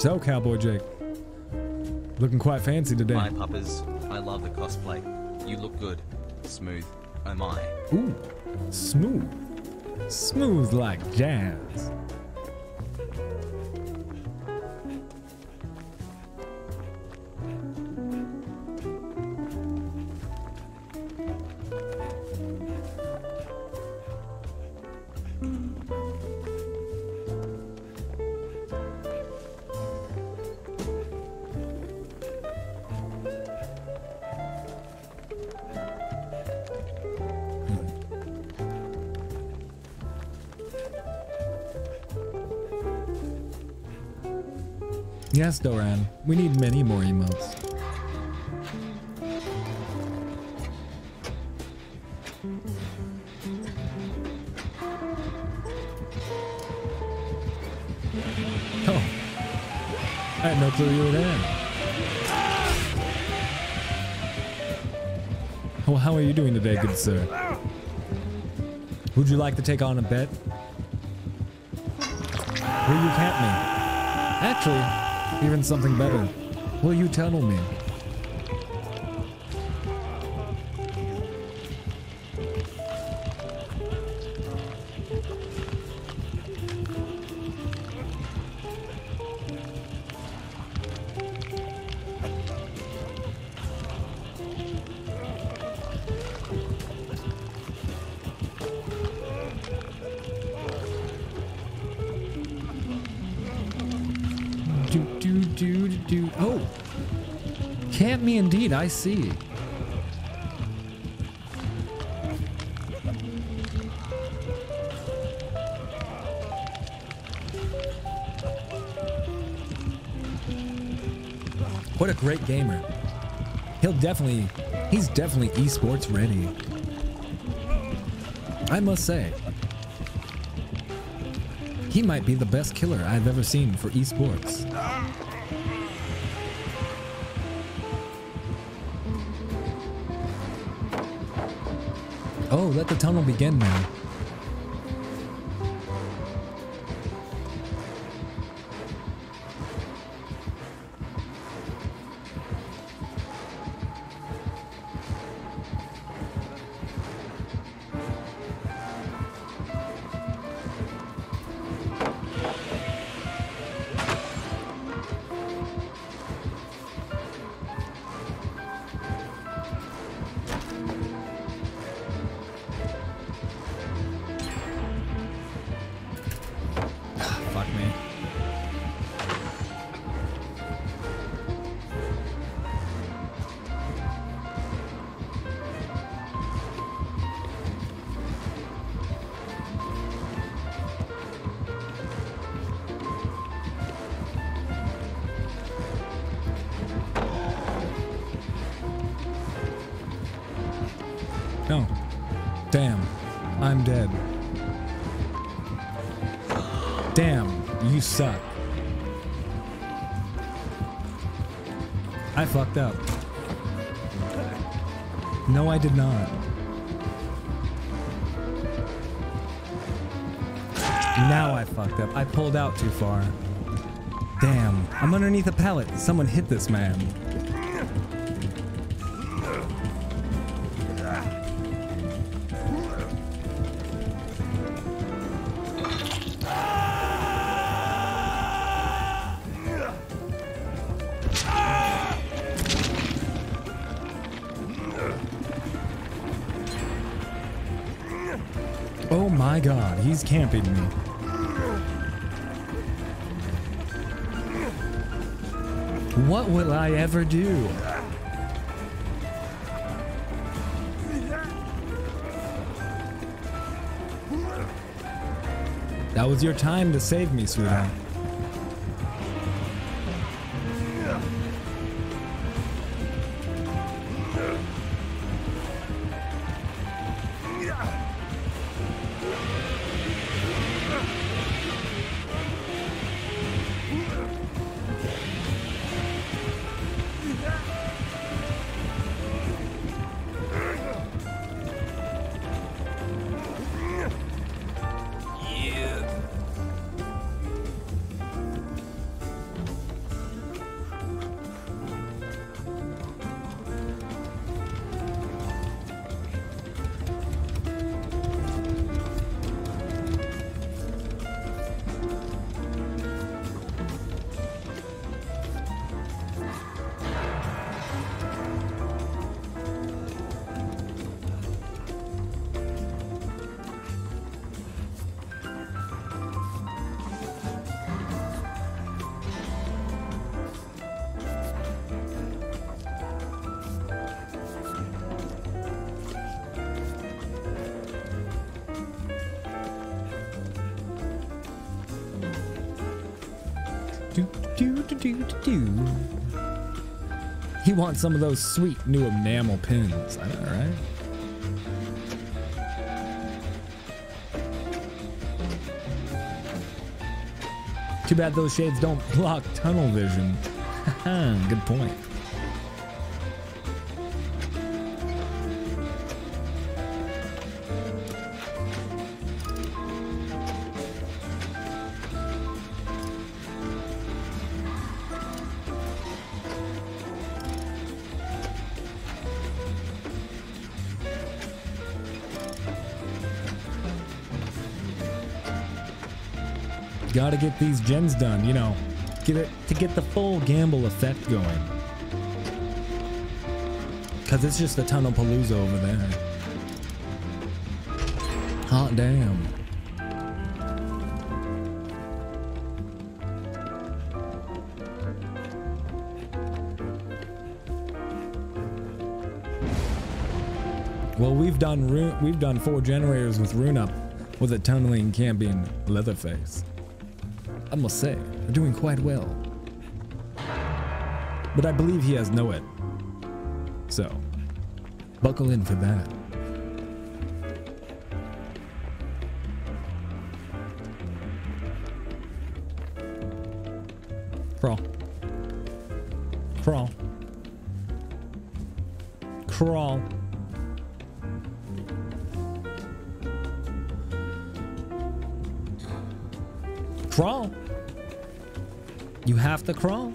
So, Cowboy Jake, looking quite fancy today. My Puppers, I love the cosplay. You look good. Smooth, oh my. Ooh, smooth. Smooth like jazz. Yes, Doran, we need many more emotes. Oh, I had no clue you were there. Well, how are you doing today, good sir? Would you like to take on a bet? Will you cap me? Actually, even something better. Will you tunnel me? Oh, can't me indeed, I see. What a great gamer. He's definitely esports ready, I must say. He might be the best killer I've ever seen for esports. Oh, let the tunnel begin now. No. Damn, I'm dead. Damn, you suck. I fucked up. No, I did not. Now I fucked up. I pulled out too far. Damn, I'm underneath a pallet. Someone hit this man. Oh my god, he's camping me. What will I ever do? That was your time to save me, sweetheart. He wants some of those sweet new enamel pins. I know, right? Too bad those shades don't block tunnel vision. Good point. Gotta get these gems done, you know, get the full gamble effect going. Cause it's just a ton of palooza over there. Hot damn. Well, we've done 4 generators with Runeup with a tunneling champion Leatherface. I must say, they're doing quite well. But I believe he has no it. So, buckle in for that. Crawl. Crawl. Crawl. Crawl. You have to crawl.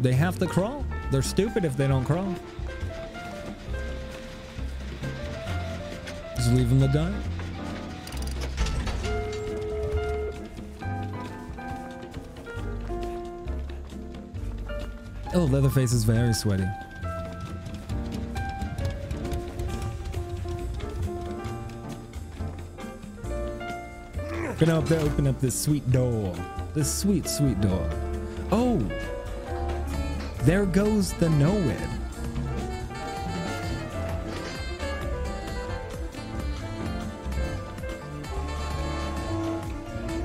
They have to crawl. They're stupid if they don't crawl. Just leave them to die. Oh, Leatherface is very sweaty. Gonna up there, open up this sweet door. This sweet, sweet door. Oh! There goes the no-ed.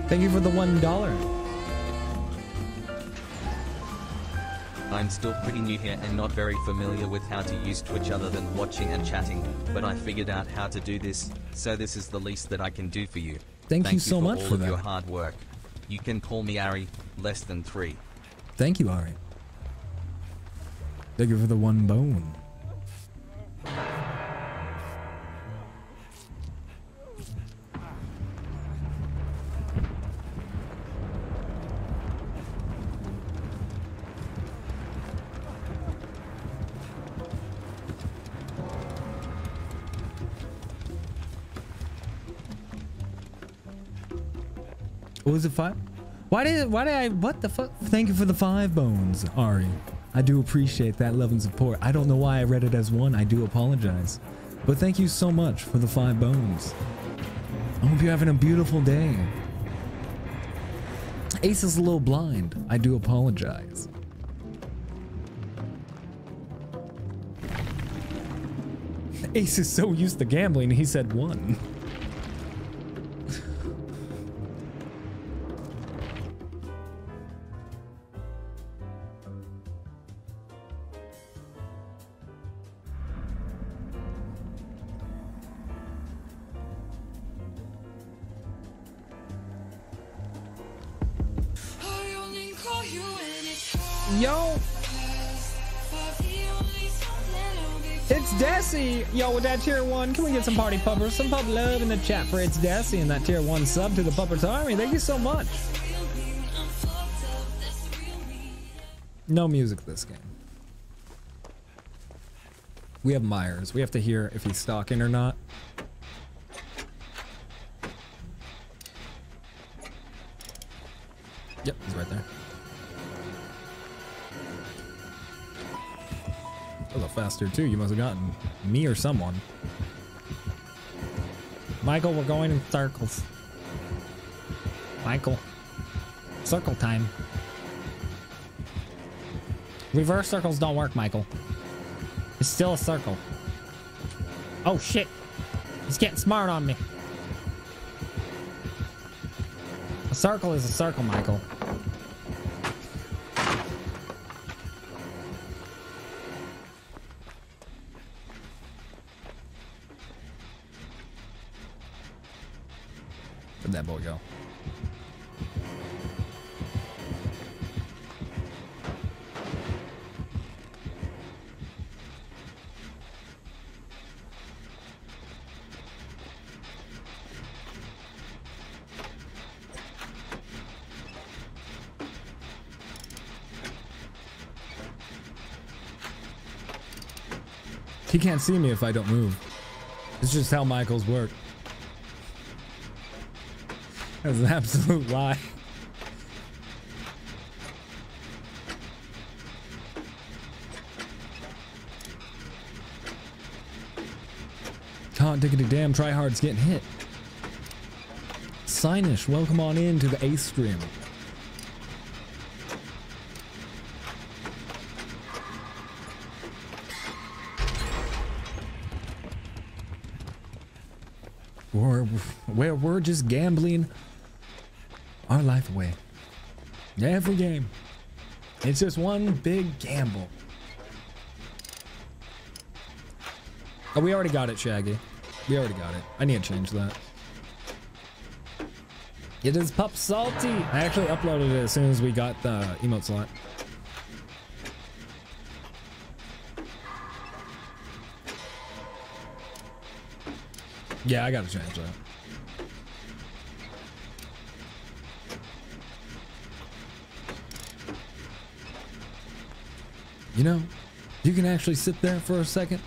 Thank you for the $1. I'm still pretty new here and not very familiar with how to use Twitch other than watching and chatting, but I figured out how to do this, so this is the least that I can do for you. Thank you so much for that. Your hard work. You can call me Ari, less than 3. Thank you, Ari. Thank you for the $1. What was it, 5? Why did I, what the fuck? Thank you for the $5, Ari. I do appreciate that love and support. I don't know why I read it as 1. I do apologize. But thank you so much for the $5. I hope you're having a beautiful day. Ace is a little blind. I do apologize. Ace is so used to gambling, he said 1. With that tier 1, can we get some party puppers, some pub love in the chat for It's Dassy and that tier 1 sub to the Puppers Army? Thank you so much. No music this game. We have Myers. We have to hear if he's stalking or not. Yep, he's right there. A little faster too. You must have gotten me or someone. Michael, we're going in circles. Michael, circle time. Reverse circles don't work, Michael. It's still a circle. Oh shit, he's getting smart on me. A circle is a circle, Michael. Where'd that boy go? He can't see me if I don't move. It's just how Michaels work. That's an absolute lie. Can't diggity damn tryhards getting hit. Sinish, welcome on in to the Ace stream. Where we're just gambling our life away. Every game, it's just one big gamble. Oh, we already got it, Shaggy. We already got it. I need to change that. It is Pup Salty. I actually uploaded it as soon as we got the emote slot. Yeah, I gotta change that. You know, you can actually sit there for a second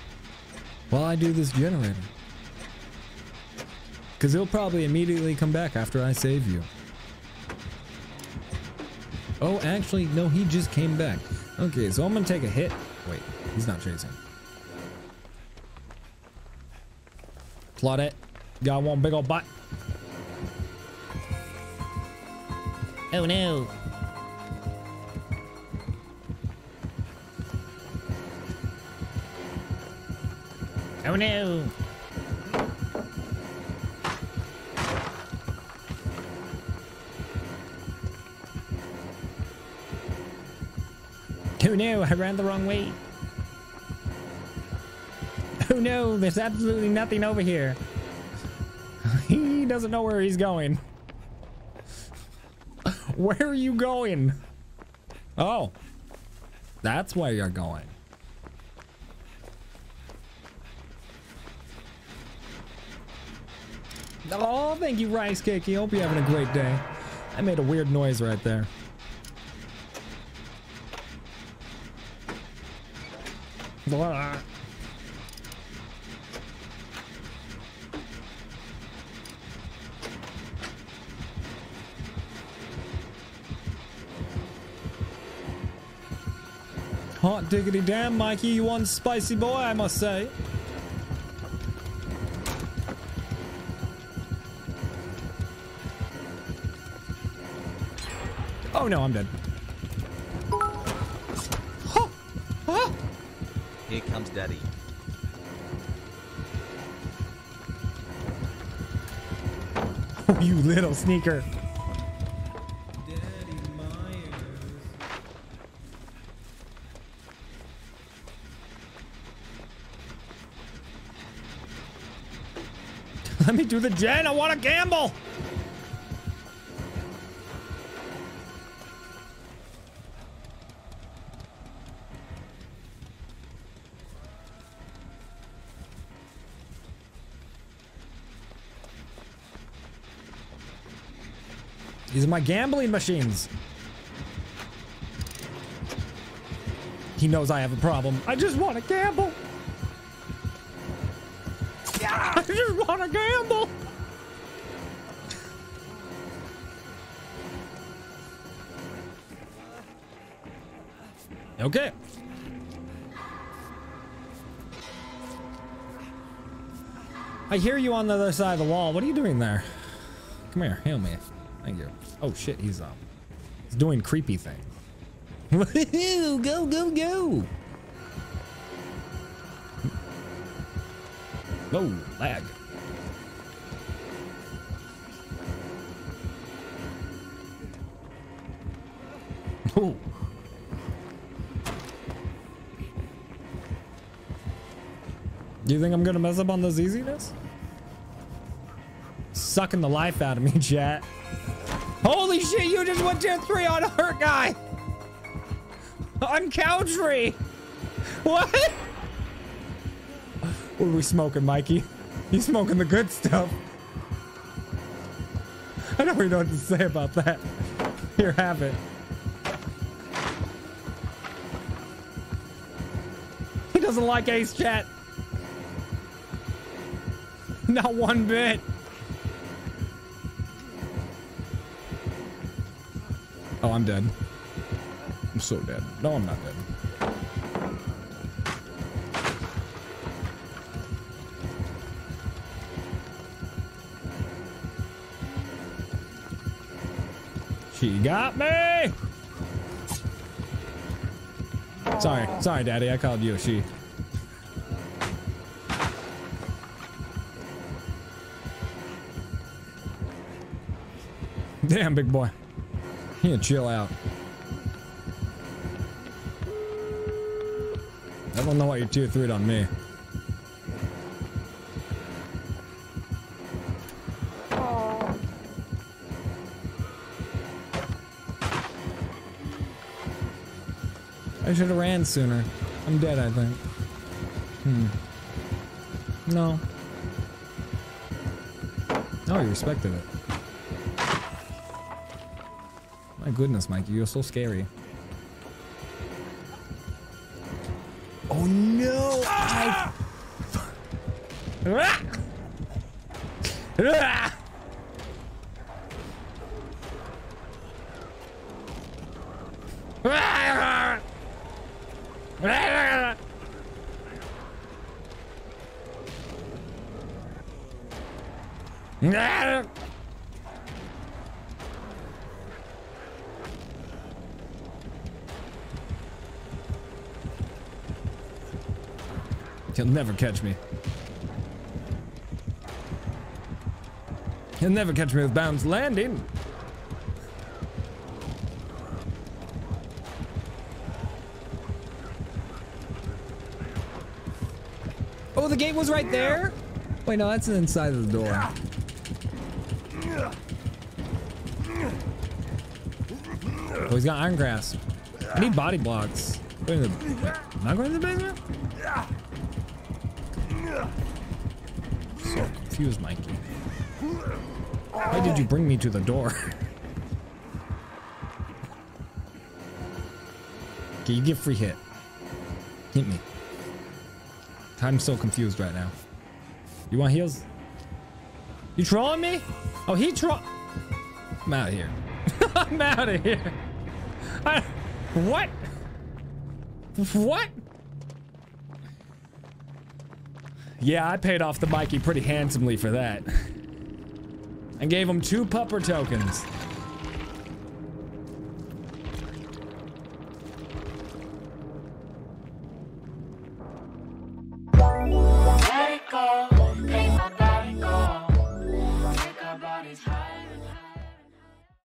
while I do this generator. Because it'll probably immediately come back after I save you. Oh, actually, no, he just came back. Okay, so I'm gonna take a hit. Wait, he's not chasing. Claudette, got one big old butt. Oh no. Oh no. Oh no, I ran the wrong way. Oh no, there's absolutely nothing over here. He doesn't know where he's going. Where are you going? Oh, that's where you're going. Oh, thank you, Rice Cakey. Hope you're having a great day. I made a weird noise right there. Blah. Hot diggity damn, Mikey, you one spicy boy, I must say. Oh no, I'm dead. Oh. Oh. Here comes Daddy. Oh, you little sneaker. Let me do the gen. I want to gamble. These are my gambling machines. He knows I have a problem. I just want to gamble. I just want to gamble. Okay. I hear you on the other side of the wall. What are you doing there? Come here, hail me. Thank you. Oh shit, he's doing creepy things. Woohoo! Go, go, go! Oh, lag. Oh. Do you think I'm gonna mess up on this easiness? sucking the life out of me, chat. Holy shit, you just went tier 3 on Hurt Guy. On Cowdrey. What? What are we smoking, Mikey? He's smoking the good stuff. I don't really know what to say about that. Here, have it. He doesn't like Ace, chat. Not one bit. Oh, I'm dead. I'm so dead. No, I'm not dead. She got me! Sorry. Sorry, Daddy. I called you a she. Damn, big boy. Yeah, chill out. I don't know why you're tier 3 on me. I should have ran sooner. I'm dead, I think. No. Oh, you respected it. My goodness, Mikey, you're so scary. Oh no! Ah! He'll never catch me. He'll never catch me with Bounce Landing. Oh, the gate was right there? Wait, no, that's inside of the door. Oh, he's got Iron Grasp. I need body blocks. Wait, am I going to the basement? So confused, Mikey. Why did you bring me to the door? Okay, you get free hit. Hit me. I'm so confused right now. You want heals? You trolling me? Oh, he troll. I'm out of here. I'm out of here. What? What? Yeah, I paid off the Mikey pretty handsomely for that. I gave him 2 pupper tokens.